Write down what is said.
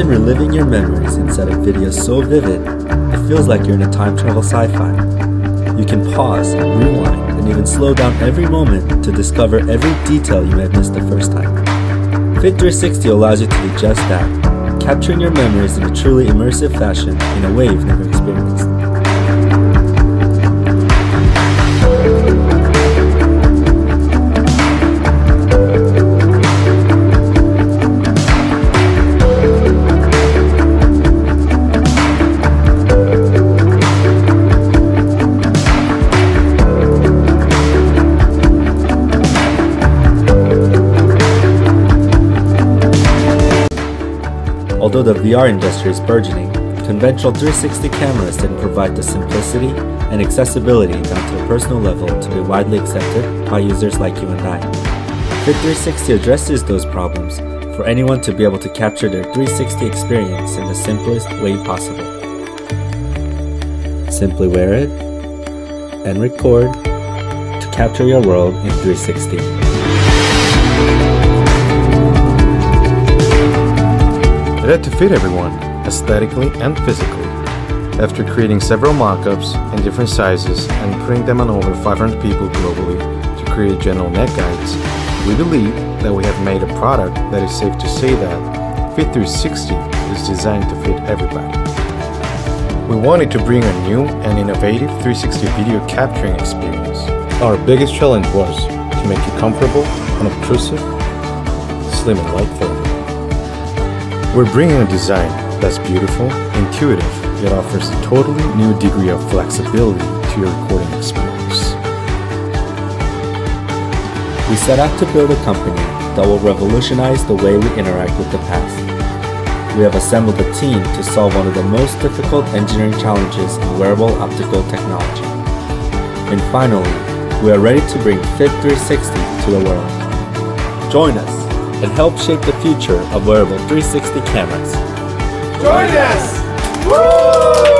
Imagine reliving your memories inside a video so vivid, it feels like you're in a time travel sci-fi. You can pause, rewind, and even slow down every moment to discover every detail you may have missed the first time. FITT360 allows you to do just that, capturing your memories in a truly immersive fashion in a way you've never experienced. Although the VR industry is burgeoning, conventional 360 cameras didn't provide the simplicity and accessibility down to a personal level to be widely accepted by users like you and I. FITT360 addresses those problems for anyone to be able to capture their 360 experience in the simplest way possible. Simply wear it and record to capture your world in 360. It had to fit everyone, aesthetically and physically. After creating several mock-ups in different sizes and printing them on over 500 people globally to create general net guides, we believe that we have made a product that is safe to say that FITT360 is designed to fit everybody. We wanted to bring a new and innovative 360 video capturing experience. Our biggest challenge was to make it comfortable, unobtrusive, slim and light for you. We're bringing a design that's beautiful, intuitive, yet offers a totally new degree of flexibility to your recording experience. We set out to build a company that will revolutionize the way we interact with the past. We have assembled a team to solve one of the most difficult engineering challenges in wearable optical technology. And finally, we are ready to bring FITT360 to the world. Join us and help shape the future of wearable 360 cameras. Join us! Woo!